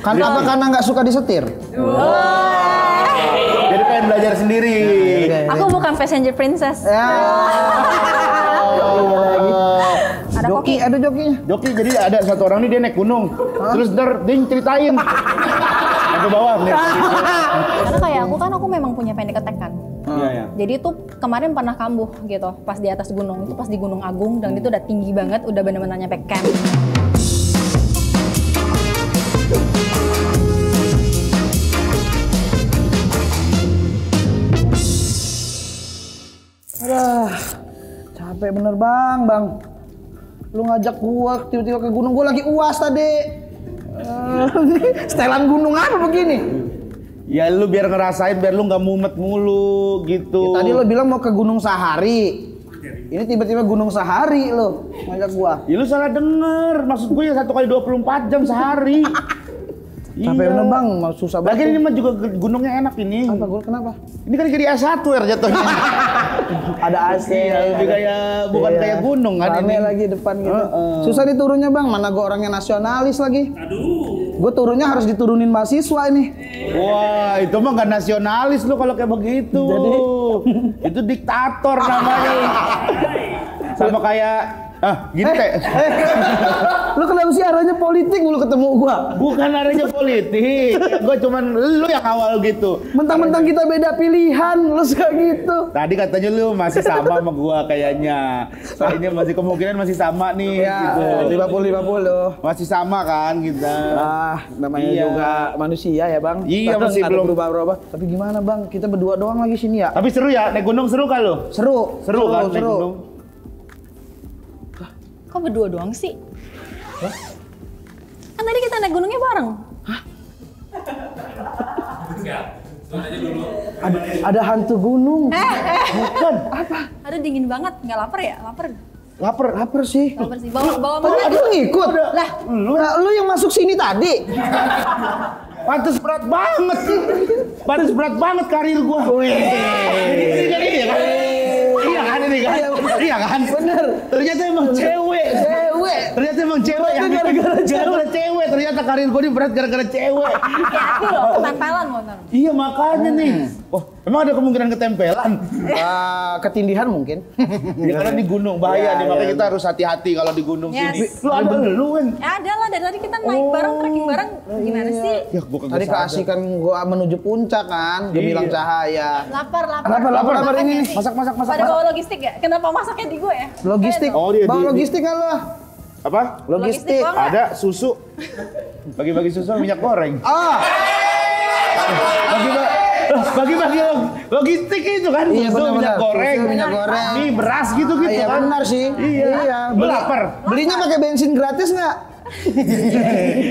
Karena apa? Karena nggak suka disetir. Jadi pengen belajar sendiri. Aku bukan passenger princess. Ada joki, ada jokinya. Joki, jadi ada satu orang nih dia naik gunung, terus dia ceritain ke bawah. Karena kayak aku memang punya panic attack kan. Jadi itu kemarin pernah kambuh gitu, pas di atas gunung, itu pas di Gunung Agung, dan itu udah tinggi banget, udah bener-bener nyampe camp. Aduh, capek bener bang. Lu ngajak gua tiba-tiba ke gunung, gua lagi UAS tadi. Setelan gunung apa begini? Ya lu biar ngerasain, biar lu nggak mumet mulu gitu. Ya, tadi lu bilang mau ke Gunung Sahari. Ini tiba-tiba Gunung Sahari lu ngajak gua. Ya lu salah denger, maksud gua ya 1 kali 24 jam sehari. Capek bener bang, susah banget. Lagian ini mah juga gunungnya enak ini. Apa gunung kenapa? Ini kan jadi A1 ya jatuhnya. Ada AC ya, lebih kayak bukan kayak gunung kan ini. Lagi depan gitu. Susah diturunnya bang, mana gue orangnya nasionalis lagi. Aduh. Gue turunnya harus diturunin mahasiswa ini. Wah, itu mah gak nasionalis lu kalau kayak begitu. Jadi itu diktator namanya. Sama kayak gini kayak. Lu kenapa sih arahnya politik lu ketemu gua? Bukan arahnya politik. Gua cuman lu yang awal gitu. Mentang-mentang kita beda pilihan, lu suka gitu. Tadi katanya lu masih sama sama gua kayaknya. Soalnya masih kemungkinan masih sama nih gitu. 50-50. Masih sama kan kita. Ah, namanya juga manusia ya, Bang. Iya, masih belum berubah-ubah. Tapi gimana, Bang? Kita berdua doang lagi sini ya. Tapi seru ya, naik gunung seru kan lu? Seru. Seru kan naik gunung? Kok berdua doang sih? Hah? Kan tadi kita naik gunungnya bareng. Hah? Enggak. Ada hantu gunung. Bukan. Apa? Ada dingin banget. Nggak lapar ya? Lapar sih. Bawa tadi aku ngikut. Lah, lu yang masuk sini tadi. Pantes berat banget. Karir gua. Iya kan? Bener. Ternyata emang cewek. Yang gara-gara cewek. Ternyata karir gue ini berat gara-gara cewek. Aku loh ketempelan motor. Iya makanya nih. Wah, emang ada kemungkinan ketempelan? Ketindihan mungkin. Ya karena di gunung bahaya nih, makanya kita harus hati-hati kalau di gunung sini. Lu ada kan? Ada lah, dari tadi kita naik bareng, trekking bareng. Gimana sih? Tadi keasikan gue menuju puncak kan, gue bilang cahaya. Lapar ini. Masak. Ada bawa logistik ya? Kenapa masaknya di gue ya? Logistik. Bawa logistik kan lo? Apa? Logistik. Ada susu. Bagi-bagi susu, minyak goreng. Bagi-bagi logistik itu kan, susu, minyak goreng. Ini beras gitu-gitu kan. Iya benar sih. Iya. Lapar. Belinya pakai bensin gratis nggak?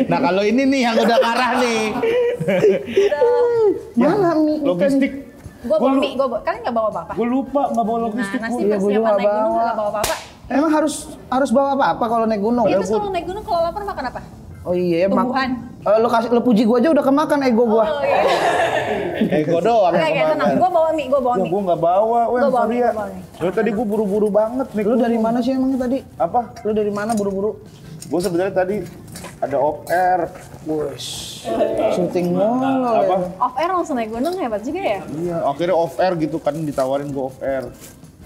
Nah kalau ini nih yang udah parah nih. Mana mie? Logistik. Gue kan nggak bawa apa-apa. Gue lupa nggak bawa logistik. Nah, nasi persiapan naik gunung nggak bawa apa-apa. Emang harus bawa apa-apa kalau naik gunung? Itu kalau naik gunung kalau lapar makan apa? Oh iya, tumbuhan. Lo puji gue aja udah kemakan ego gue. Oh, iya. Ego doang. Oke, tenang. Gue bawa mie, Gue nggak bawa. Lo tadi gue buru-buru banget nih. Lo dari mana sih emang tadi? Apa? Lo dari mana buru-buru? Gue sebenarnya tadi ada off air. Wush, syuting mulu ya. Off air langsung naik gunung hebat juga ya? Iya, akhirnya off air gitu kan ditawarin gue off air.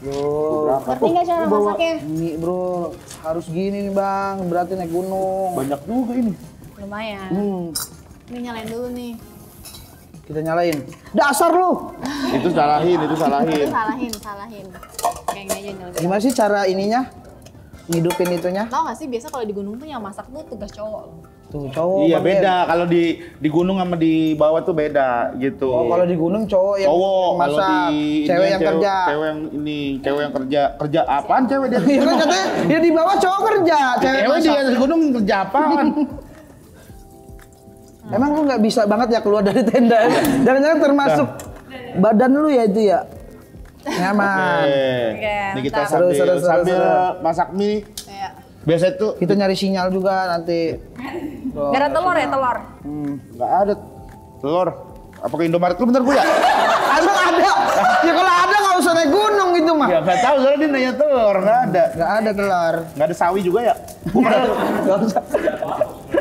Ngerti nggak cara masaknya? Mie bro, harus gini nih bang, berarti naik gunung. Banyak juga ini. Lumayan. Ini nyalain dulu nih. Kita nyalain? Dasar lu! Itu salahin, Salahin. Kayak gini aja nyalain. Gimana sih cara ininya? Ngidupin itunya? Tau nggak sih, biasa kalau di gunung tuh yang masak tuh tugas cowok. Tuh, cowok. Iya beda, kalau di gunung sama di bawah tuh beda gitu. Oh kalau di gunung cowok yang masak, cewek yang kerja. Cewek yang kerja. Kerja apaan cewek dia? Iya kan katanya, dia di bawah cowok kerja. Cewek di atas gunung kerja apaan? Emang lu nggak bisa banget ya keluar dari tenda? Jangan-jangan termasuk badan lu ya itu ya? Nyaman. Ini kita sambil masak mie. Biasa itu kita nyari sinyal juga nanti. Gak ada telur ya telur? Gak ada telur. Apa ke Indomaret lu bentar gue ya? Emang ada? Ya kalau ada gak usah naik gunung gitu mah. Ya gak tau soalnya dia nanya telur, gak ada. Gak ada telur. Gak ada sawi juga ya? Gak usah.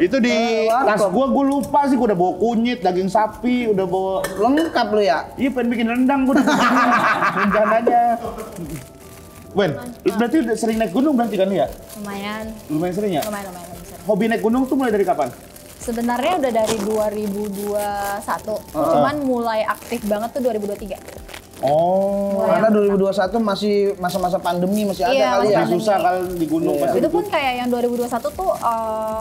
Itu di tas gue lupa sih, gue udah bawa kunyit, daging sapi, udah bawa... Lengkap lu ya? Iya, pengen bikin rendang gue udah rencananya. Wen, berarti udah sering naik gunung berarti kan ya? Lumayan. Lumayan sering ya? Lumayan sering. Hobi naik gunung tuh mulai dari kapan? Sebenarnya udah dari 2021, cuman mulai aktif banget tuh 2023. Oh, karena 2021 masih masa-masa pandemi, masih ada kali ya? Masih susah kalau di gunung. Iya. Itu pun kayak yang 2021 tuh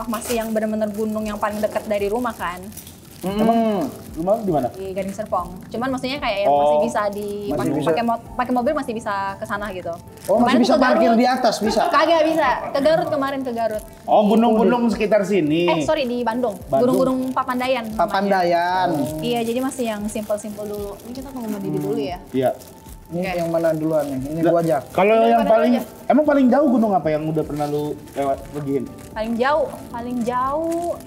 masih yang bener-bener gunung yang paling dekat dari rumah kan? Emang rumah di mana? Di Gading Serpong. Cuman maksudnya kayak yang masih bisa pakai mobil masih bisa ke sana gitu. Oh, kemarin masih bisa parkir di atas bisa? Kagak bisa. Ke Garut kemarin, ke Garut. Oh, gunung-gunung sekitar sini. Sorry, di Bandung. Gunung-gunung Papandayan. Papandayan. Oh. Iya, jadi masih yang simpel-simpel dulu. Ini kita ngomong diri dulu ya? Iya. Ini yang mana duluan nih? Ini gua aja. Kalau yang paling emang paling jauh gunung apa yang udah pernah lu lewat pergiin? Paling jauh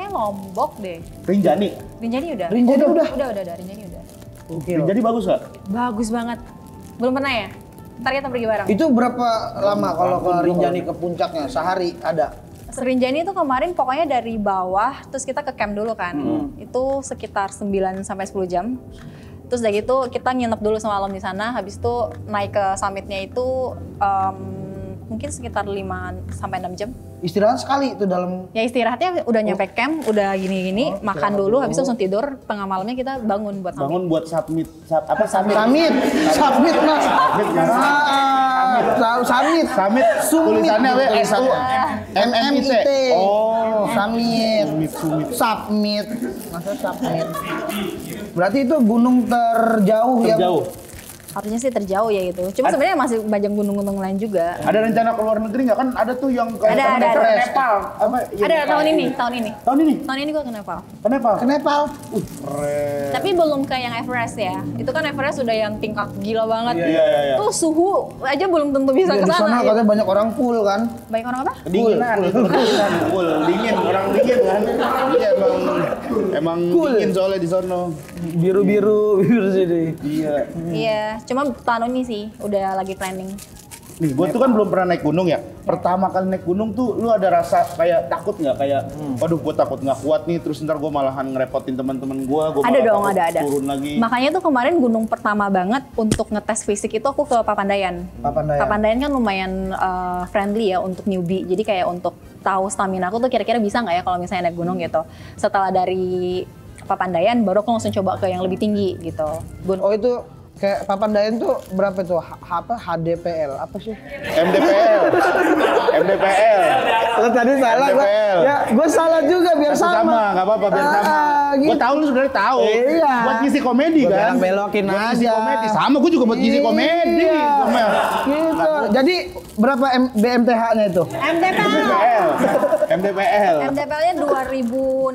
kayak Lombok deh. Rinjani? Rinjani udah. Oke. Rinjani bagus gak? Bagus banget. Belum pernah ya? Ntar kita pergi bareng. Itu berapa lama kalau ke Rinjani ke puncaknya? Sehari ada? Rinjani itu kemarin pokoknya dari bawah, terus kita ke camp dulu kan. Itu sekitar 9-10 jam. Terus dari itu kita nginep dulu semalam di sana, habis itu naik ke summitnya itu mungkin sekitar 5-6 jam. Istirahat sekali itu dalam? Ya istirahatnya udah nyampe camp, udah gini-gini, makan dulu, habis itu langsung tidur. Tengah malamnya kita bangun buat summit. Bangun buat summit. Apa summit? Summit. Summit mas. Summit. Summit. Tulisannya apa? MMIT. Oh, summit. Summit. Maksudnya summit. Berarti itu gunung terjauh ya? Terjauh. Harusnya sih terjauh ya gitu. Cuma sebenarnya masih banyak gunung-gunung lain juga. Ada rencana keluar negeri nggak kan? Ada tuh yang ke Nepal. Ada tahun ini gua ke Nepal. Ke Nepal. Keren. Tapi belum kayak yang Everest ya. Itu kan Everest sudah yang tingkat gila banget. Iya. Tuh suhu aja belum tentu bisa ke sana. Di sana katanya banyak orang full kan? Banyak orang apa? Dinginan. Full. Dingin. Orang dingin kan? Emang dingin soalnya di sono. Biru sini. Iya. Cuma tahun ini sih udah lagi planning. Nih, gue tuh kan belum pernah naik gunung ya. Pertama kali naik gunung tuh lu ada rasa kayak takut nggak? Kayak, waduh gue takut nggak kuat nih. Terus ntar gue malahan ngerepotin teman-teman gue. Ada dong, ada. Turun lagi. Makanya tuh kemarin gunung pertama banget untuk ngetes fisik itu aku ke Papandayan. Papandayan kan lumayan friendly ya untuk newbie. Jadi kayak untuk tahu stamina aku tuh kira-kira bisa nggak ya kalau misalnya naik gunung gitu. Setelah dari Papandayan baru aku langsung coba ke yang lebih tinggi gitu. Oh itu. Kayak Papandayan tuh berapa tuh? Apa? HDPL? Apa sih? MDPL. Tadi salah gue. Ya, gue salah juga biar sama. Gak apa-apa biar sama. Gue tahu lu sebenarnya tahu. Iya. Buat ngisi komedi kan? Belokin aja. Sama gue juga buat ngisi komedi. Gitu. Jadi berapa BMTH-nya itu? MDPL-nya 2.665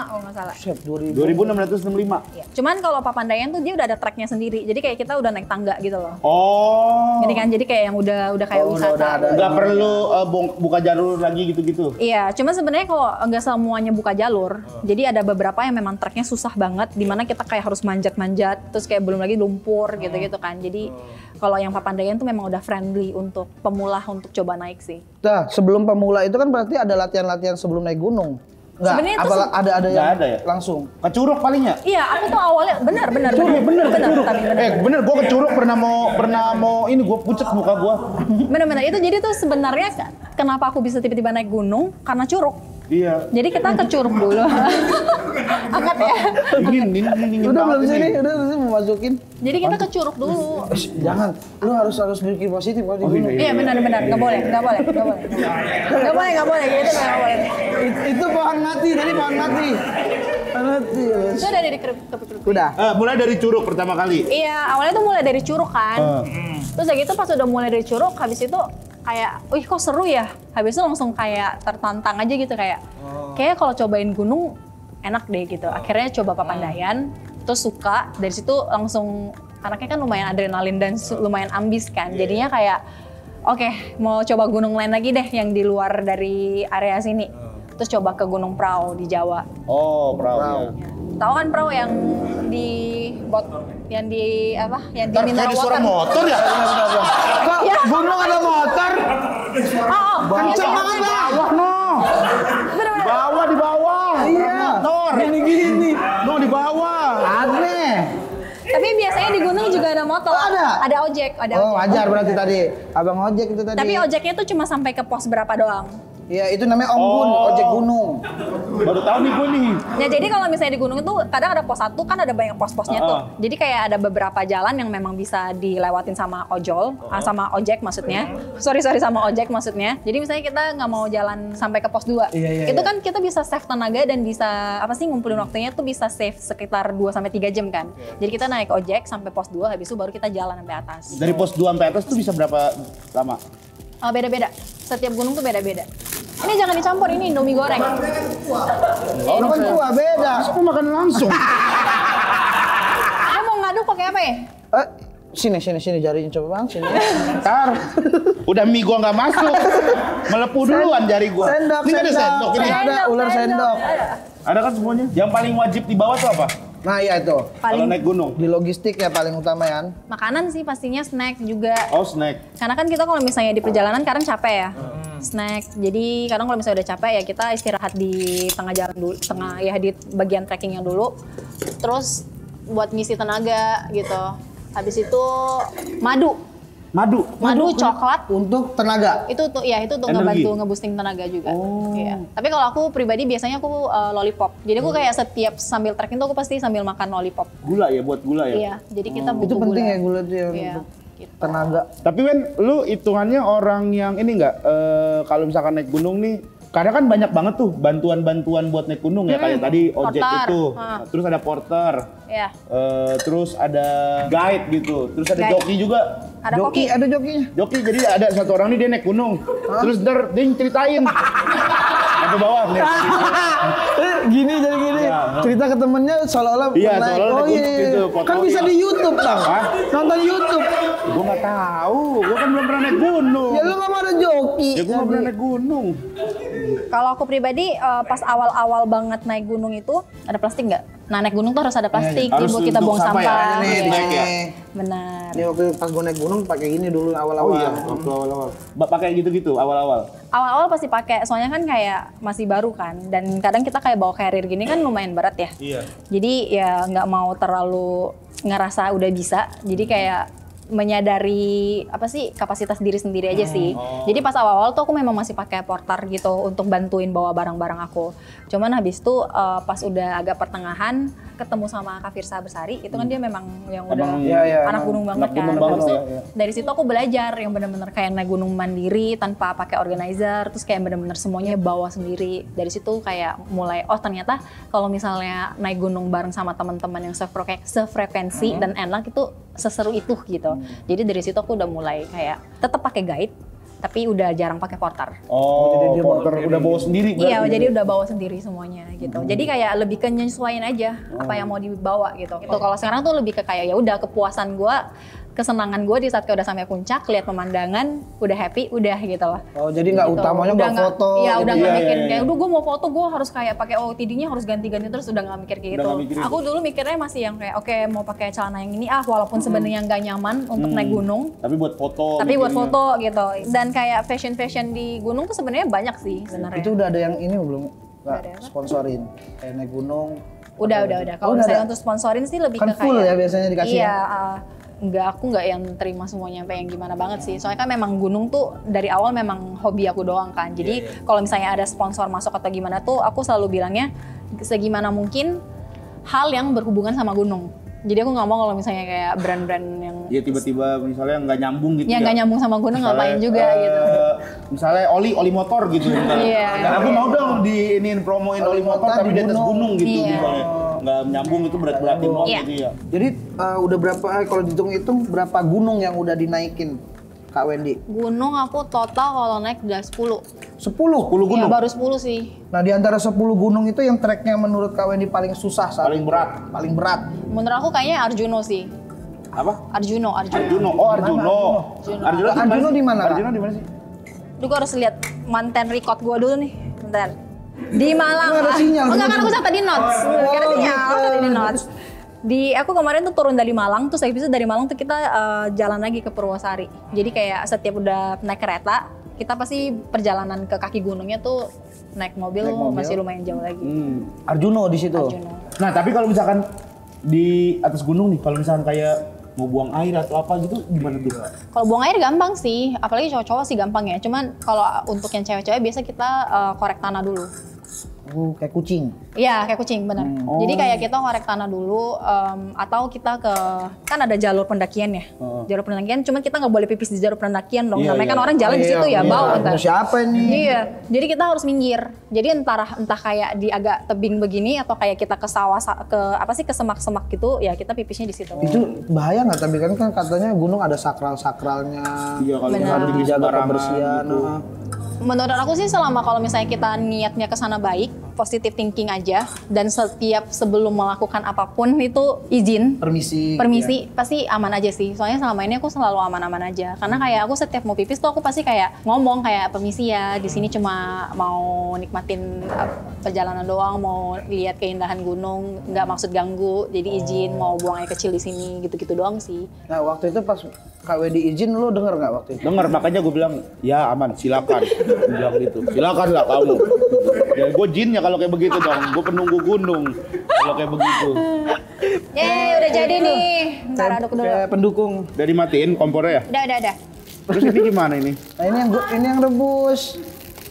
kalau nggak salah. 2.665. Iya. Cuman kalau Papandayan tuh dia udah ada tracknya sendiri. Jadi kayak kita udah naik tangga gitu loh. Oh. Jadi kan jadi kayak yang udah kayak wisata. Nggak perlu buka jalur lagi gitu-gitu. Iya. Cuman sebenarnya kalau nggak semuanya buka jalur. Jadi ada beberapa yang memang tracknya susah banget. Dimana kita kayak harus manjat-manjat. Terus kayak belum lagi lumpur gitu-gitu kan. Jadi kalau yang Papandayan tuh memang udah friendly untuk pemula untuk coba naik sih. Nah, sebelum pemula itu kan berarti ada latihan-latihan sebelum naik gunung. Sebenarnya itu ada yang ada ya? Langsung. Ke Curug palingnya? Iya, aku tuh awalnya benar. Gua ke Curug pernah mau ini gua pucet muka gua. Benar-benar itu jadi tuh sebenarnya kenapa aku bisa tiba-tiba naik gunung karena Curug. Iya. Jadi kita ke Curug dulu. Angkat ya. Ini udah belum sini mau masukin. Jadi kita ke Curug dulu. Jangan. Lu harus berpikir positif kalau di gunung. Iya benar. Enggak boleh. Enggak boleh. Gitu enggak boleh. Itu pohon mati, jadi pohon mati. Itu dari kerupuk. Udah. Mulai dari Curug pertama kali. Iya, awalnya tuh mulai dari Curug kan. Terus kayak gitu pas udah mulai dari Curug habis itu kayak, wih kok seru ya, habis itu langsung kayak tertantang aja gitu kayak kalau cobain gunung enak deh gitu. Akhirnya coba Papandayan, terus suka dari situ langsung anaknya kan lumayan adrenalin dan lumayan ambis kan, jadinya kayak oke, mau coba gunung lain lagi deh yang di luar dari area sini. Terus coba ke Gunung Prau di Jawa. Oh Prau. Ya. Tahu kan Prau yang di bot, yang di apa, yang di mineral water. Tadi suara motor ya? Kok gunung ada motor? Oh, kenceng banget lah. Wah no. motor. Oh, ada? Ada ojek. Ada oh, ojek. Wajar berarti tadi. Abang ojek itu tadi. Tapi ojeknya itu cuma sampai ke pos berapa doang. Iya, itu namanya Om Gun, ojek gunung. Baru tahu nih gue nih. Ya jadi kalau misalnya di gunung itu kadang ada pos satu, kan ada banyak pos-posnya tuh. Jadi kayak ada beberapa jalan yang memang bisa dilewatin sama ojek maksudnya. Sama ojek maksudnya. Jadi misalnya kita nggak mau jalan sampai ke pos 2. Itu kan kita bisa save tenaga dan bisa apa sih ngumpulin waktunya tuh bisa save sekitar 2-3 jam kan. Jadi kita naik ojek sampai pos 2 habis itu baru kita jalan sampai atas. Dari pos 2 sampai atas tuh bisa berapa lama? Beda-beda. Setiap gunung tuh beda-beda. Ini jangan dicampur, ini Indomie goreng. Orang kan tua, beda. Aku makan langsung. Kamu mau ngaduk pakai apa ya? Sini jarinya coba bang, sini. Ntar. Udah mie gua nggak masuk. Melepuh duluan jari gua. Sendok, ini ada sendok, ini ada ular sendok. Ada kan semuanya? Yang paling wajib dibawa tuh apa? Nah iya itu. Kalau naik gunung. Di logistik ya paling utama ya. Makanan sih pastinya, snack juga. Oh snack. Karena kan kita kalau misalnya di perjalanan kadang capek ya. Snack. Jadi kadang kalau misalnya udah capek ya kita istirahat di tengah jalan dulu, di bagian trekkingnya dulu. Terus buat ngisi tenaga gitu. Habis itu madu coklat untuk tenaga. Itu tuh ya itu untuk ngebantu ngeboosting tenaga juga. Iya. Tapi kalau aku pribadi biasanya aku lollipop. Jadi aku kayak setiap sambil trekking tuh aku pasti sambil makan lollipop. Gula ya buat gula ya. Iya. Jadi kita butuh itu penting gula. Ya gula dia untuk tenaga. Tapi Wen, lu hitungannya orang yang ini nggak kalau misalkan naik gunung nih, karena kan banyak banget tuh bantuan-bantuan buat naik gunung ya kayak tadi ojek porter. Itu, terus ada porter, terus ada guide gitu, terus ada joki juga. Ada joki, ada jokinya. Joki, jadi ada satu orang nih dia naik gunung. Terus dia ceritain. Sampai bawah nih. Gini jadi gini. Cerita ke temennya seolah-olah naik gunung. Kan bisa di YouTube, Bang. Nonton YouTube. Gua enggak tahu, gua kan belum pernah naik gunung. Ya lu enggak ada joki. Ya gua belum pernah naik gunung. Kalau aku pribadi pas awal-awal banget naik gunung itu ada plastik nggak? Nah naik gunung tuh harus ada plastik, jadi buat kita buang sampah. Benar. Ini waktu pas gue naik gunung pakai gini dulu awal-awal. Pakai gitu-gitu awal-awal. Awal-awal pasti pakai, soalnya kan kayak masih baru kan, dan kadang kita kayak bawa carrier gini kan lumayan berat ya. Iya. Jadi ya nggak mau terlalu ngerasa udah bisa, jadi kayak menyadari apa sih kapasitas diri sendiri aja sih. Jadi pas awal-awal tuh aku memang masih pakai porter gitu untuk bantuin bawa barang-barang aku. Cuman habis itu pas udah agak pertengahan ketemu sama Kak Firsa Bersari, itu kan dia memang yang udah anak gunung banget kan. Dari situ aku belajar yang benar-benar kayak naik gunung mandiri tanpa pakai organizer, terus kayak benar-benar semuanya bawa sendiri. Dari situ kayak mulai oh ternyata kalau misalnya naik gunung bareng sama teman-teman yang sefrekuensi dan enak itu seseru itu gitu. Jadi dari situ aku udah mulai kayak tetap pakai guide, tapi udah jarang pakai porter. Jadi dia porter udah bawa sendiri. Iya, jadi udah bawa sendiri semuanya gitu. Jadi kayak lebih ke nyesuaiin aja apa yang mau dibawa gitu. Itu kalau sekarang tuh lebih ke kayak ya udah kepuasan gua, kesenangan gue di saat udah sampai puncak, lihat pemandangan, udah happy, udah gitu lah. Oh jadi nggak gitu. Utamanya nggak foto? Iya udah nggak mikirin kayak, udah gue mau foto gue harus kayak pakai OOTD-nya harus ganti-ganti terus udah nggak mikir kayak gitu. Aku dulu mikirnya masih yang kayak oke mau pakai celana yang ini walaupun sebenarnya nggak nyaman untuk naik gunung. Tapi buat foto. Tapi buat foto gitu. Dan kayak fashion di gunung tuh sebenarnya banyak sih sebenarnya. Itu udah ada yang ini belum? Nggak sponsorin kayak naik gunung. Udah. Kalau misalnya untuk sponsorin sih lebih ke kayak. Kan full ya biasanya dikasih. Iya. Aku nggak yang terima semuanya sampai yang gimana banget sih. Soalnya kan memang gunung tuh dari awal memang hobi aku doang kan. Jadi kalau misalnya ada sponsor masuk atau gimana tuh aku selalu bilangnya segimana mungkin hal yang berhubungan sama gunung. Jadi aku nggak mau kalau misalnya kayak brand-brand yang tiba-tiba misalnya nggak nyambung gitu. Ya nggak nyambung sama gunung ngapain juga gitu. Misalnya oli motor gitu. Karena aku mau dong promoin oli motor tapi di atas gunung gitu. Nggak nyambung itu berat-beratin banget gitu ya. Jadi udah berapa kalau dihitung-hitung berapa gunung yang udah dinaikin Kak Wendy? Gunung aku total kalau naik udah 10. 10 gunung? Ya, baru 10 sih. Nah di antara 10 gunung itu yang treknya menurut Kak Wendy paling susah? Paling berat? Menurut aku kayaknya Arjuno sih. Apa? Arjuno. Oh Arjuno di mana? Arjuno di mana sih? Duh gue harus lihat mantan record gue dulu nih. Bentar. Di Malang. Enggak kan aku tadi notes. Karena sinyal tadi di notes. Aku kemarin tuh turun dari Malang, terus habis itu dari Malang tuh kita jalan lagi ke Purwosari. Jadi kayak setiap udah naik kereta, kita pasti perjalanan ke kaki gunungnya tuh naik mobil. Masih lumayan jauh lagi. Arjuno di situ. Nah tapi kalau misalkan di atas gunung nih, kalau misalkan kayak mau buang air atau apa gitu gimana tuh? Kalau buang air gampang sih, apalagi cowok-cowok sih gampang ya. Cuman kalau untuk yang cewek-cewek biasa kita korek tanah dulu. Kayak kucing? Iya, kayak kucing, benar. Jadi kayak kita korek tanah dulu, atau kita ke, kan ada jalur pendakian ya. Jalur pendakian, cuma kita nggak boleh pipis di jalur pendakian dong. Iya, namanya kan orang jalan di situ ya, bau. Siapa nih? Iya, jadi kita harus minggir. Jadi entah kayak di agak tebing begini, atau kayak kita ke sawah, ke apa sih, ke semak-semak gitu, ya kita pipisnya di situ. Itu bahaya nggak? Tapi kan katanya gunung ada sakral-sakralnya. Iya, kalau harus dijaga kebersihan. Menurut aku sih selama kalau misalnya kita niatnya ke sana baik, positive thinking aja, dan setiap sebelum melakukan apapun itu izin, permisi ya. Pasti aman aja sih. Soalnya selama ini aku selalu aman-aman aja. Karena kayak aku setiap mau pipis tuh aku pasti kayak ngomong kayak permisi ya, di sini cuma mau nikmatin perjalanan doang, mau lihat keindahan gunung, nggak maksud ganggu. Jadi izin mau buang air kecil di sini, gitu-gitu doang sih. Nah waktu itu pas KW diizin lo denger nggak waktu itu? Denger, makanya gue bilang ya aman, silakan. Bilang gitu, silakan lah kamu. Ya gue jinnya kalau kayak begitu dong, gue penunggu gunung kalau kayak begitu. Yeay udah jadi nih, ntar aduk dulu. Kayak pendukung. Udah dimatiin kompornya ya? Udah. Terus ini gimana ini? Nah, ini yang rebus.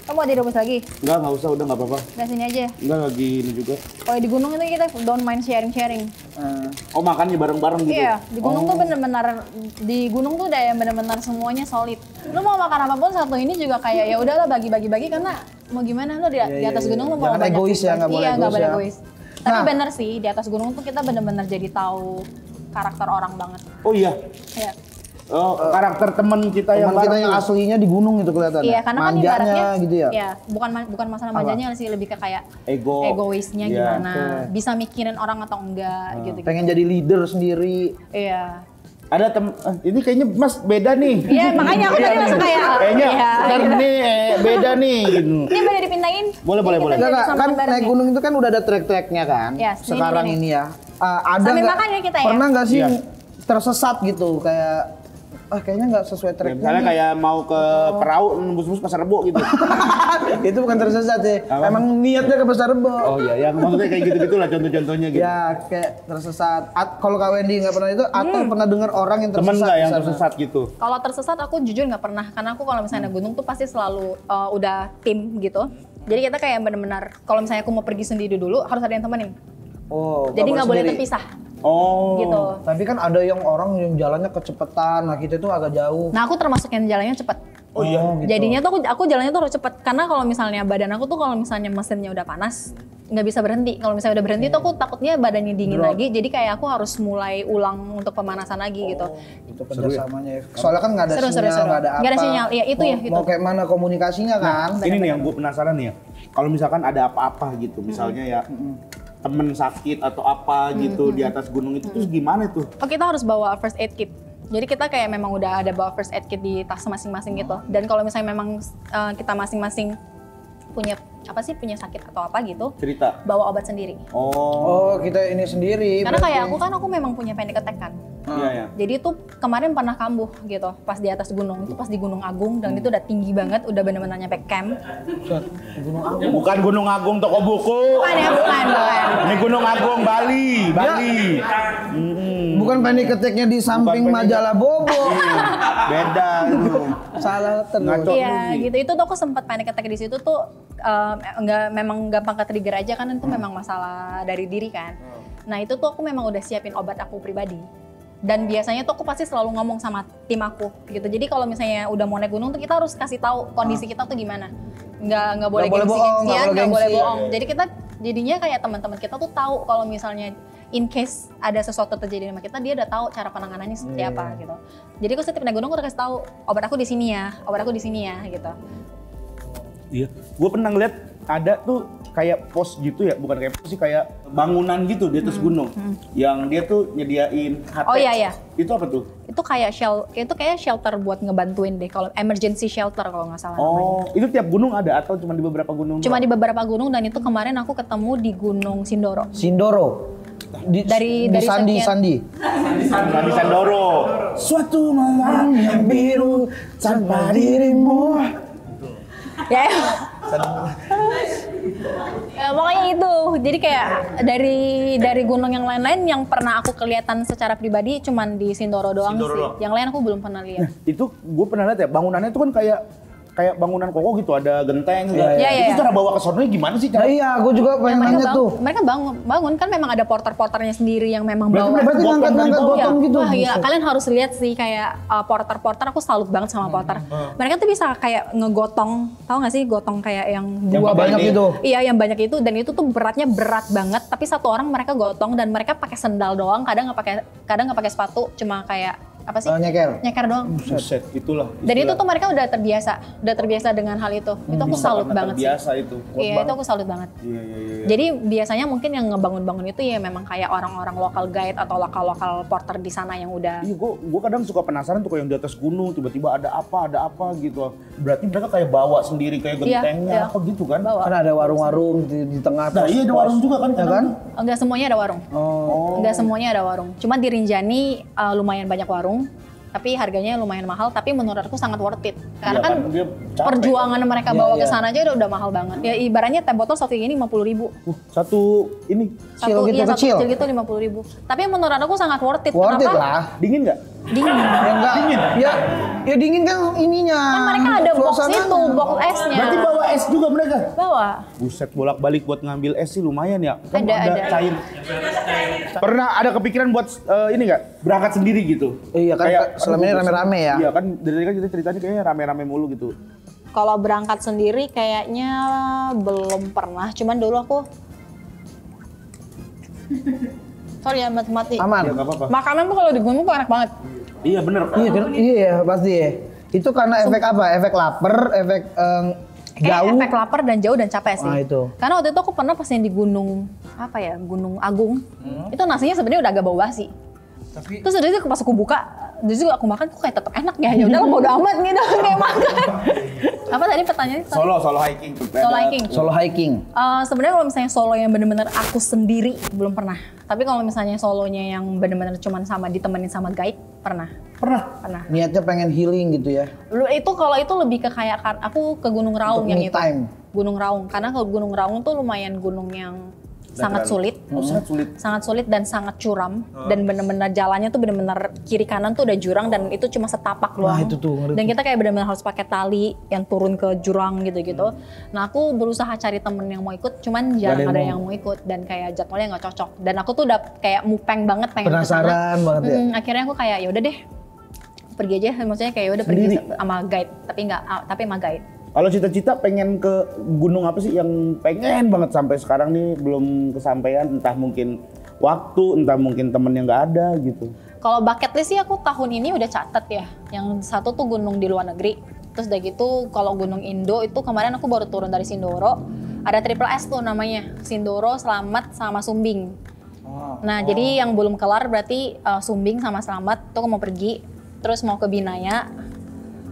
Kamu mau direbus lagi? Enggak usah, udah nggak apa-apa. Udah sini aja? Enggak, lagi ini juga. Kalau di gunung itu kita don't mind sharing-sharing. Oh makannya bareng-bareng gitu? Iya, di gunung tuh bener-bener, di gunung tuh udah yang bener-bener semuanya solid. Lu mau makan apapun satu ini juga kayak ya udahlah bagi-bagi karena mau gimana lu di atas gunung lu mau banyak egois ya, nggak boleh egois. Tapi bener sih, di atas gunung tuh kita bener-bener jadi tahu karakter orang banget. Oh iya? Iya. Oh, karakter teman kita yang aslinya di gunung itu kelihatan. Iya, karena kan ibaratnya gitu ya. Iya, bukan masalah manjanya sih, lebih ke kayak egoisnya gimana, bisa mikirin orang atau enggak gitu. Pengen jadi leader sendiri. Iya. Ada ini kayaknya Mas beda nih. Iya, makanya aku tadi langsung kayak kayaknya ini beda nih gitu. Ini boleh dipindahin? Boleh. Kan naik gunung itu kan udah ada trek-treknya kan. Sekarang ini ya. Ada enggak? Pernah enggak sih tersesat gitu kayak kayaknya nggak sesuai track. Misalnya kayak mau ke Prau, nembus-nembus Pasar Rebo gitu. Itu bukan tersesat sih. Emang niatnya ke Pasar Rebo. Oh iya, maksudnya kayak gitu-gitu lah contoh-contohnya gitu. Ya kayak tersesat. Kalau Kak Wendy nggak pernah itu, atau pernah dengar orang yang tersesat? Temen nggak yang tersesat gitu? Kalau tersesat aku jujur nggak pernah. Karena aku kalau misalnya gunung tuh pasti selalu udah tim gitu. Jadi kita kayak benar-benar kalau misalnya aku mau pergi sendiri dulu harus ada yang temenin. Oh. Jadi nggak boleh terpisah. Oh, gitu. Tapi kan ada yang orang yang jalannya kecepatan, nah kita tuh agak jauh. Nah aku termasuk yang jalannya cepet. Oh iya. Gitu. Jadinya tuh aku jalannya tuh harus cepet, karena kalau misalnya badan aku tuh kalau misalnya mesinnya udah panas nggak bisa berhenti. Kalau misalnya udah berhenti tuh aku takutnya badannya dingin lagi, jadi kayak aku harus mulai ulang untuk pemanasan lagi gitu. Itu kerjasamanya ya. Soalnya kan nggak ada sinyal, nggak ada apa. Nggak ada sinyal, ya itu ya gitu. Mau kayak mana komunikasinya kan? Nah, ini nih yang gue penasaran nih ya. Kalau misalkan ada apa-apa gitu, misalnya ya. Temen sakit atau apa gitu di atas gunung itu terus gimana tuh? Oh kita harus bawa first aid kit. Jadi kita kayak memang udah ada bawa first aid kit di tas masing-masing gitu. Dan kalau misalnya memang kita masing-masing punya punya sakit atau apa gitu, bawa obat sendiri. Oh kita ini sendiri. Karena kayak aku memang punya panic attack kan. Jadi itu kemarin pernah kambuh gitu pas di atas gunung, itu pas di Gunung Agung dan itu udah tinggi banget, udah bener-bener nyampe camp. Gunung Agung. Bukan Gunung Agung toko buku. Bukan. Ini Gunung Agung Bali. Bukan panic attack-nya di samping majalah Bobo. Beda itu. Salah terus. Iya gitu. Itu tuh aku sempat panic attack di situ tuh memang gampang ke-trigger aja kan itu memang masalah dari diri kan. Nah, itu tuh aku memang udah siapin obat aku pribadi. Dan biasanya tuh aku pasti selalu ngomong sama tim aku gitu. Jadi kalau misalnya udah mau naik gunung tuh kita harus kasih tahu kondisi kita tuh gimana. Nggak boleh gengsi-gengsian, nggak boleh bohong. Jadi kita jadinya kayak teman-teman kita tuh tahu kalau misalnya in case ada sesuatu terjadi sama kita, dia udah tahu cara penanganannya seperti apa gitu. Jadi aku setiap naik gunung aku udah kasih tahu obat aku di sini ya gitu. Iya, gue pernah ngeliat ada tuh kayak pos gitu ya, bukan kayak pos sih, kayak bangunan gitu di atas gunung. Yang dia tuh nyediain HP. Oh iya. Itu apa tuh? Itu kayak shelter buat ngebantuin deh, kalau emergency shelter kalau nggak salah namanya. Itu tiap gunung ada atau cuma di beberapa gunung? Cuma di beberapa gunung, dan itu kemarin aku ketemu di Gunung Sindoro. Dari Sandi Sindoro. Suatu malam yang biru tanpa dirimu. Ya. Pokoknya itu, Jadi kayak dari gunung yang lain-lain yang pernah aku kelihatan secara pribadi cuman di Sindoro doang sih. Yang lain aku belum pernah lihat. Nah, itu gue pernah lihat ya, bangunannya itu kan kayak bangunan kokoh gitu, ada genteng. Itu cara bawa ke sononya gimana sih? Nah, iya, gue juga pengen nanya tuh. Mereka bangun kan memang ada porter-porternya sendiri yang memang bawa. Berarti ngangkat-ngangkat gotong gitu. Wah iya, kalian harus lihat sih kayak porter-porter, aku salut banget sama porter. Mereka tuh bisa kayak ngegotong, tau gak sih gotong kayak yang dua banyak itu. Iya, yang banyak itu, dan itu tuh beratnya berat banget. Tapi satu orang mereka gotong dan mereka pakai sendal doang, kadang nggak pakai sepatu, cuma kayak apa sih? Nyeker doang. Buset, itulah. Dan itu tuh mereka udah terbiasa dengan hal itu. Itu aku salut banget sih. Biasa itu. Iya, itu aku salut banget. Iya. Jadi biasanya mungkin yang ngebangun-bangun itu ya memang kayak orang-orang lokal guide atau lokal porter di sana yang udah. Iya, gua kadang suka penasaran tuh kayak yang di atas gunung tiba-tiba ada apa gitu. Berarti mereka kayak bawa sendiri kayak gentengnya apa gitu kan? Karena ada warung-warung di tengah. Nah, iya ada warung juga kan? Enggak semuanya ada warung. Oh. Enggak semuanya ada warung. Cuma di Rinjani lumayan banyak warung. Tapi harganya lumayan mahal, tapi menurut aku sangat worth it. Karena ya, kan capek, perjuangan kan. Mereka bawa ke sana aja udah mahal banget. Ya ibaratnya teh botol satu ini 50.000. Satu kecil gitu 50.000. Tapi menurut aku sangat worth it. Worth it lah. Dingin nggak? Dingin. Ya dingin kan ininya. Kan mereka ada box itu, box esnya. Berarti bawa es juga mereka? Bawa. Buset, bolak-balik buat ngambil es sih lumayan ya. Kan ada cair. Pernah ada kepikiran buat ini nggak? Berangkat sendiri gitu? Iya kan kayak, selama ini rame-rame ya? Iya kan dari kan kita ceritanya kayaknya rame-rame mulu gitu. Kalau berangkat sendiri kayaknya belum pernah. Cuman dulu aku... Sorry ya mati. Aman. Ya, makanan tuh kalau di gunung tuh enak banget. Iya bener kan? Iya pasti ya. Itu karena efek apa? Efek lapar, efek jauh. Efek lapar dan jauh dan capek sih. Itu. Karena waktu itu aku pernah pas yang di gunung, apa ya, Gunung Agung. Itu nasinya sebenarnya udah agak bau basi. Tapi... Terus dari itu pas aku buka, justru aku makan kok kayak tetap enak ya. Ya udah lah bodo amat gitu kayak makan. Apa tadi pertanyaannya? Solo hiking. Sebenarnya kalau misalnya solo yang benar-benar aku sendiri belum pernah. Tapi kalau misalnya solonya yang benar-benar cuman sama ditemenin sama guide pernah. Niatnya pengen healing gitu ya? Itu kalau itu lebih ke kayak aku ke Gunung Raung yang itu. Gunung Raung karena kalau Gunung Raung tuh lumayan gunung yang sangat sulit dan sangat curam dan benar-benar jalannya tuh benar-benar kiri kanan tuh udah jurang dan itu cuma setapak doang. Itu tuh. Dan kita kayak benar-benar harus pakai tali yang turun ke jurang gitu-gitu. Nah, aku berusaha cari temen yang mau ikut, cuman jarang ada yang mau ikut dan kayak jadwalnya nggak cocok. Dan aku tuh udah kayak mupeng banget pengen penasaran banget ya. Akhirnya aku kayak ya udah deh pergi aja, maksudnya kayak udah pergi sama guide, tapi sama guide. Kalau cita-cita pengen ke gunung apa sih yang pengen banget sampai sekarang nih belum kesampaian, entah mungkin waktu, entah mungkin temen yang nggak ada gitu. Kalau bucket list sih aku tahun ini udah catat ya, yang satu tuh gunung di luar negeri. Terus udah gitu kalau gunung Indo itu kemarin aku baru turun dari Sindoro, ada triple S tuh namanya, Sindoro, Slamet, sama Sumbing. Nah jadi yang belum kelar berarti Sumbing sama Slamet tuh aku mau pergi, terus mau ke Binaya,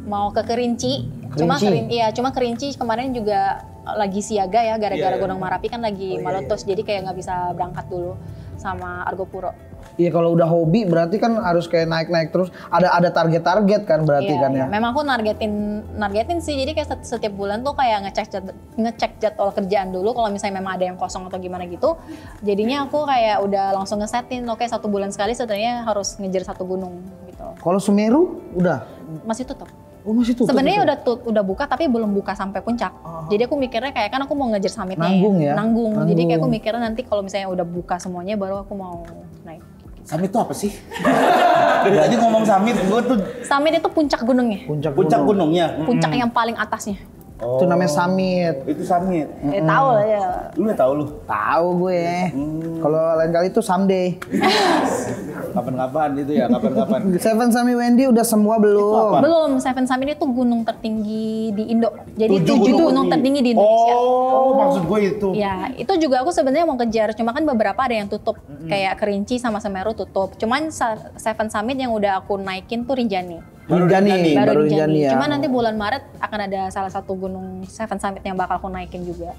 mau ke Kerinci kemarin juga lagi siaga ya gara-gara Gunung Merapi kan lagi meletus jadi kayak nggak bisa berangkat dulu sama Argopuro. Iya kalau udah hobi berarti kan harus kayak naik-naik terus ada target-target kan berarti kan ya. Memang aku nargetin sih jadi kayak setiap bulan tuh kayak ngecek jadwal kerjaan dulu kalau misalnya memang ada yang kosong atau gimana gitu. Jadinya aku kayak udah langsung ngesetin oke 1 bulan sekali sebenarnya harus ngejar 1 gunung gitu. Kalau Semeru udah masih tutup. Oh, sebenarnya udah buka tapi belum buka sampai puncak. Jadi aku mikirnya kayak kan aku mau ngejar summitnya. Nanggung. Jadi kayak aku mikirnya nanti kalau misalnya udah buka semuanya baru aku mau naik. Summit itu apa sih? Dari tadi ngomong summit, gue tuh. Summit itu puncak gunungnya. Puncak gunungnya. Puncak yang paling atasnya. Itu namanya summit. Itu summit. Ya, tahu lah ya. Lu udah tahu lu? Tahu gue. Kalau lain kali itu someday. Kapan-kapan itu ya, kapan-kapan. Seven Summit Wendy udah semua belum? Belum, Seven Summit itu gunung tertinggi di Indo. Jadi 7 gunung tertinggi di Indonesia. Oh, maksud gue itu. Ya, itu juga aku sebenarnya mau kejar, cuma kan beberapa ada yang tutup. Kayak Kerinci sama Semeru tutup. Cuman Seven Summit yang udah aku naikin tuh Rinjani. Cuma nanti bulan Maret akan ada salah satu gunung Seven Summit yang bakal aku naikin juga.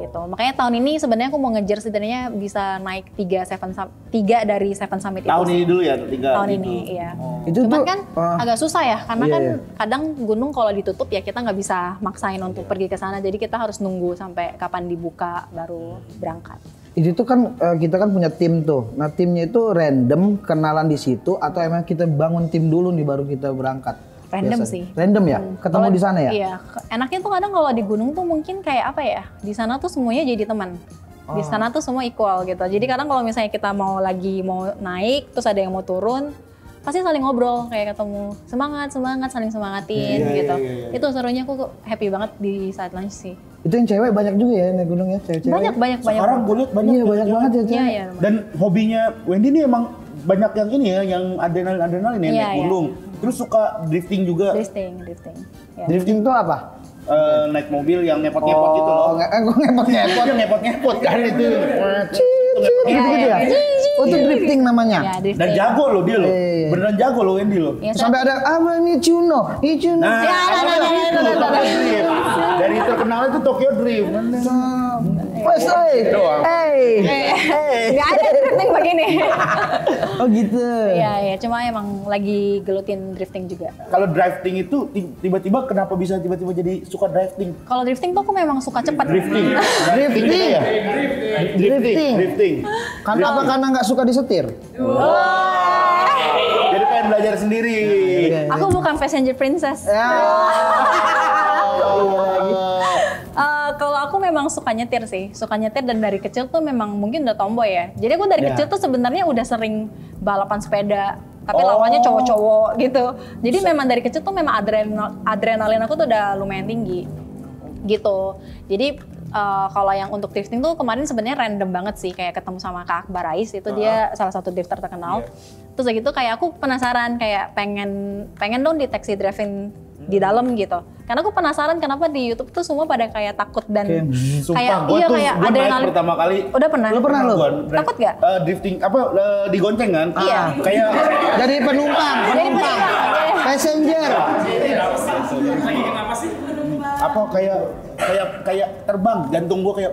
gitu. Makanya tahun ini sebenarnya aku mau ngejar setidaknya bisa naik 3 dari 7 Summit tahun itu. Ini dulu ya, 3 tahun ini, iya. Oh. Itu cuman tuh, kan agak susah ya, karena iya, kan kadang gunung kalau ditutup ya kita nggak bisa maksain untuk pergi ke sana. Jadi kita harus nunggu sampai kapan dibuka baru berangkat. Itu tuh kan kita kan punya tim tuh. Nah timnya itu random kenalan di situ atau emang kita bangun tim dulu nih baru kita berangkat? Random biasanya. Sih. Random ya? Ketemu di sana ya? Iya. Enaknya tuh kadang kalau di gunung tuh mungkin kayak apa ya, di sana tuh semuanya jadi teman. Oh. Di sana tuh semua equal gitu. Jadi kadang kalau misalnya kita mau naik, terus ada yang mau turun, pasti saling ngobrol kayak ketemu. Semangat, saling semangatin gitu. Iya. Itu serunya aku happy banget di saat lunch sih. Itu yang cewek banyak juga ya naik gunung ya? Cewek-cewek. Banyak. Sekarang banyak. Iya, banyak banget ya cewek. Iya, dan hobinya Wendy ini emang banyak yang ini ya, yang adrenalin ya, naik gunung. Terus suka drifting juga. Drifting. Yeah. Drifting itu apa? Naik mobil yang ngepot-ngepot gitu loh. Ngepot-ngepot kan itu. Gitu ya. Itu drifting namanya. Yeah, drifting. Dan jago loh dia loh. Yeah. Beneran jago loh Wendy loh. Yeah, sampai ada Nicino. Nah, dari terkenal itu Tokyo Drift. Nggak ada drifting begini. Oh gitu. Iya, cuma emang lagi gelutin drifting juga. Kalau drifting itu tiba-tiba kenapa bisa tiba-tiba jadi suka drifting? Kalau drifting tuh aku memang suka cepat. Drifting. Karena nggak suka disetir. Jadi pengen belajar sendiri. Aku bukan passenger princess. Kalau aku memang suka nyetir dan dari kecil tuh memang mungkin udah tomboy ya. Jadi aku dari kecil tuh sebenarnya udah sering balapan sepeda, tapi lawannya cowok-cowok gitu. Jadi memang dari kecil tuh memang adrenalin aku tuh udah lumayan tinggi gitu. Jadi kalau yang untuk drifting tuh kemarin sebenarnya random banget sih, kayak ketemu sama Kak Barais itu dia salah satu drifter terkenal. Terus kayak gitu kayak aku penasaran kayak pengen dong deteksi drifting di dalam gitu. Karena aku penasaran kenapa di YouTube tuh semua pada kayak takut dan kayak ada yang pertama kali. Udah pernah? Lu pernah lo? Takut gak? Drifting apa digonceng kan? Iya. Kayak jadi penumpang. Passenger. Kenapa sih? Apa kayak terbang, jantung gua kayak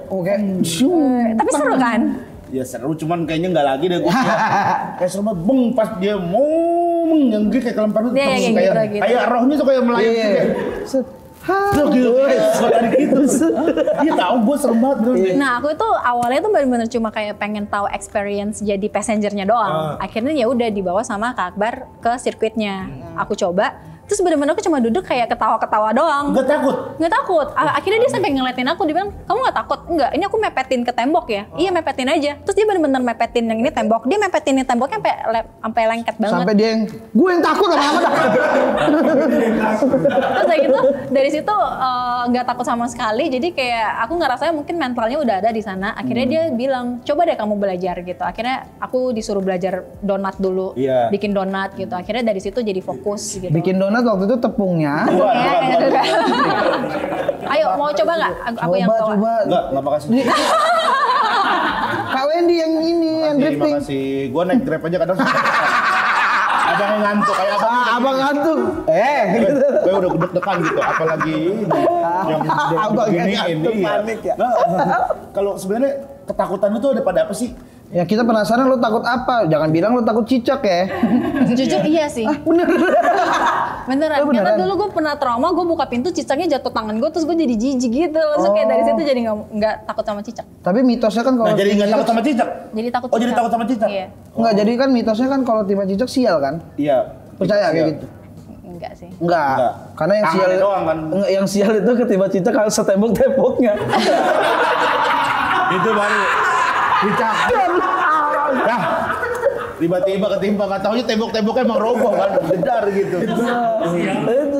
tapi seru kan? Ya seru, cuman kayaknya nggak lagi deh gue. Kayak seru banget, beng pas dia yang gede kayak kelempar itu kayak rohnya tuh kayak melayang gitu. Iya tahu gue serem banget. Nah aku itu awalnya tuh benar-benar cuma kayak pengen tahu experience jadi passengernya doang. Akhirnya ya udah dibawa sama Kak Akbar ke sirkuitnya. Aku coba. Terus bener-bener aku cuma duduk kayak ketawa-ketawa doang. Gak takut. Akhirnya dia sampai ngeliatin aku, dia bilang, kamu gak takut? Enggak, ini aku mepetin ke tembok ya. Iya mepetin aja. Terus dia bener-bener mepetin yang ini tembok. Dia mepetin yang temboknya sampai lengket banget. Sampai dia yang, gue yang takut apa-apa dah. Terus kayak gitu, dari situ gak takut sama sekali. Jadi kayak aku ngerasanya mungkin mentalnya udah ada di sana. Akhirnya dia bilang, coba deh kamu belajar gitu. Akhirnya aku disuruh belajar donat dulu. Yeah. Bikin donat gitu. Akhirnya dari situ jadi fokus gitu. Bikin donat waktu itu tepungnya. Ayo mau coba nggak? Aku yang coba. Nggak makasih. Kak Wendy yang ini yang drifting. Gue naik grab aja kadang. Abang ngantuk kayak abang ngantuk. Gitu. Gue udah deg-degan gitu. Apalagi ini. Panik ya. Kalau sebenarnya ketakutan itu ada pada apa sih? Ya kita penasaran lo takut apa? Jangan bilang lo takut cicak ya. Cicak iya sih. Beneran. Karena dulu gue pernah trauma, gue buka pintu cicaknya jatuh tangan gue terus gue jadi jijik gitu. Langsung kayak dari situ jadi nggak takut sama cicak. Tapi mitosnya kan kalau jadi nggak takut sama cicak. Jadi takut. Oh jadi takut sama cicak. Iya. Nggak jadi kan mitosnya kan kalau tiba cicak sial kan? Iya. Percaya kayak gitu? Enggak sih. Enggak. Karena yang sial doang kan. Yang sial itu ketiba cicak harus setembok-temboknya. Itu baru. Dicakar. Nah, tiba-tiba ketimpa nggak tahunya tembok-temboknya emang roboh kan, jedar gitu. Itu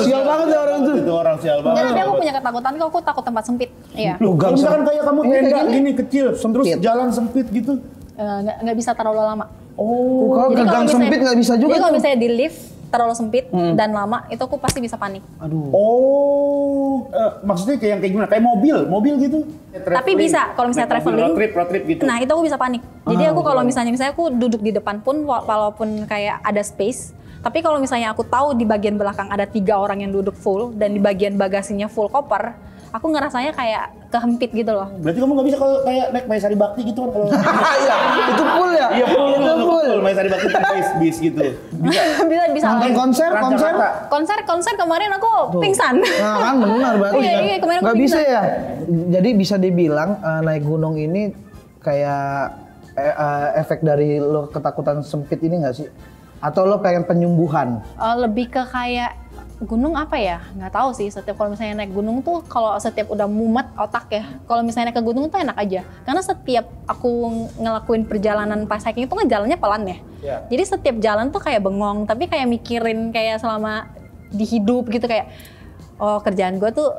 sial banget ya orang tuh. Itu orang sial banget. Tapi aku punya ketakutan, aku takut tempat sempit. Iya. Kalau misalkan kayak kamu tenda gini kecil, terus jalan sempit gitu. Nggak bisa terlalu lama. Oh, kalau gang sempit nggak bisa juga. Jadi kalau misalnya di lift terlalu sempit dan lama, itu aku pasti bisa panik. Aduh. Oh, maksudnya kayak gimana? Kayak mobil gitu. Tapi bisa kalau misalnya traveling. Road trip gitu. Nah, itu aku bisa panik. Jadi aku kalau misalnya aku duduk di depan pun walaupun kayak ada space, tapi kalau misalnya aku tahu di bagian belakang ada 3 orang yang duduk full dan di bagian bagasinya full koper, aku ngerasanya kayak kehempit gitu loh. Berarti kamu nggak bisa kalau kayak naik Maesari Bakti gitu kan kalau iya, itu full ya? Iya, full. Maesari Bakti bis gitu. Bisa. Nonton konser kemarin aku pingsan. Nah, kan benar berarti. Iya, kemarin aku pingsan. Nggak bisa ya? Jadi bisa dibilang naik gunung ini kayak efek dari lo ketakutan sempit ini nggak sih? Atau lo pengen penyembuhan? Lebih ke kayak gunung apa ya? Nggak tahu sih. Setiap kalau misalnya naik gunung tuh, kalau setiap udah mumet otak ya. Kalau misalnya naik ke gunung tuh enak aja. Karena setiap aku ngelakuin perjalanan pas hiking itu kan jalannya pelan ya. Yeah. Jadi setiap jalan tuh kayak bengong, tapi kayak mikirin kayak selama di hidup gitu kayak, oh kerjaan gue tuh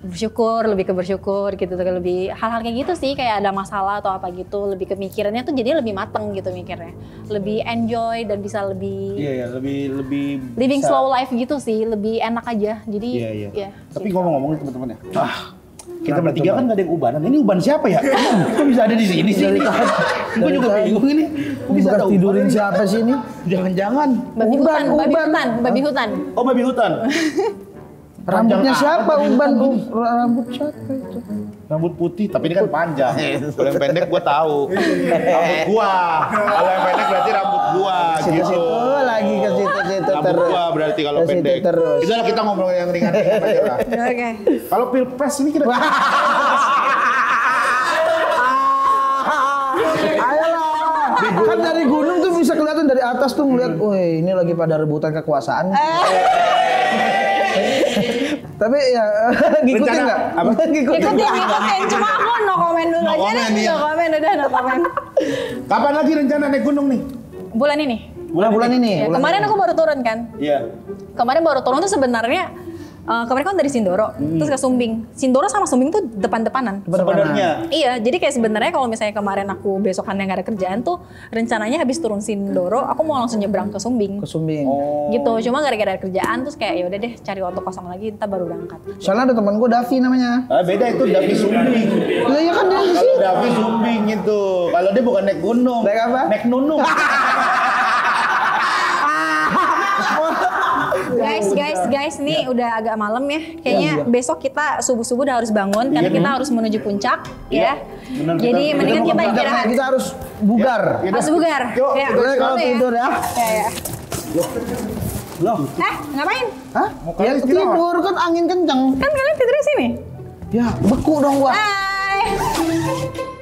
bersyukur, lebih ke bersyukur gitu, lebih hal-hal kayak gitu sih, kayak ada masalah atau apa gitu, lebih ke mikirannya tuh jadi lebih mateng gitu mikirnya, lebih enjoy dan bisa lebih lebih living slow life gitu sih, lebih enak aja, jadi tapi ngomong-ngomong teman-teman ya, kita bertiga kan gak ada yang ubanan, ini uban siapa ya? Kok bisa ada di sini sih? Gue juga bingung ini, kok bisa ada tidurin siapa sih ini? Jangan-jangan babi hutan. Oh babi hutan. Rambutnya siapa? Uban rambut siapa itu? Rambut putih, tapi ini kan panjang. Kalau yang pendek gua tahu. Rambut gua. Kalau yang pendek berarti rambut gua gitu. Oh, lagi ke situ-situ terus. Rambut gua berarti kalau pendek. Itulah kita ngobrol yang ringan-ringan aja lah. Oke. Kalau Pilpres ini kita kan dari gunung tuh bisa kelihatan dari atas tuh ngeliat, woi ini lagi pada rebutan kekuasaan. Tapi ya ngikutin nggak? Ngikutin, cuma aku no komen dulu aja deh, no komen, udah no komen. Kapan lagi rencana naik gunung nih? Bulan ini. Bulan ini? Ya, bulan kemarin ini. Aku baru turun kan? Iya. Kemarin baru turun tuh sebenarnya, kemarin kan dari Sindoro, terus ke Sumbing. Sindoro sama Sumbing tuh depan-depanan. Sebenarnya. Iya, jadi kayak sebenarnya kalau misalnya kemarin aku besokannya nggak ada kerjaan tuh, rencananya habis turun Sindoro, aku mau langsung nyebrang ke Sumbing. Ke Sumbing. Oh. Gitu, cuma gara-gara kerjaan terus kayak ya udah deh cari waktu kosong lagi, ntar baru berangkat. Soalnya ada teman gue Davi namanya. Beda itu Davi Sumbing. Lah ya kan dia di sini. Davi Sumbing itu. Kalau dia bukan naik gunung. Naik apa? Naik nunung. Guys, nih udah agak malam ya. Kayaknya besok kita subuh-subuh udah harus bangun karena kita harus menuju puncak ya. Jadi mendingan kita istirahat. Kita harus bugar. Harus bugar. Yuk, kalau tidur ya. Loh. Ngapain? Hah? Ya tidur kan angin kenceng. Kan kalian tidur di sini? Ya, beku dong gua. Hai.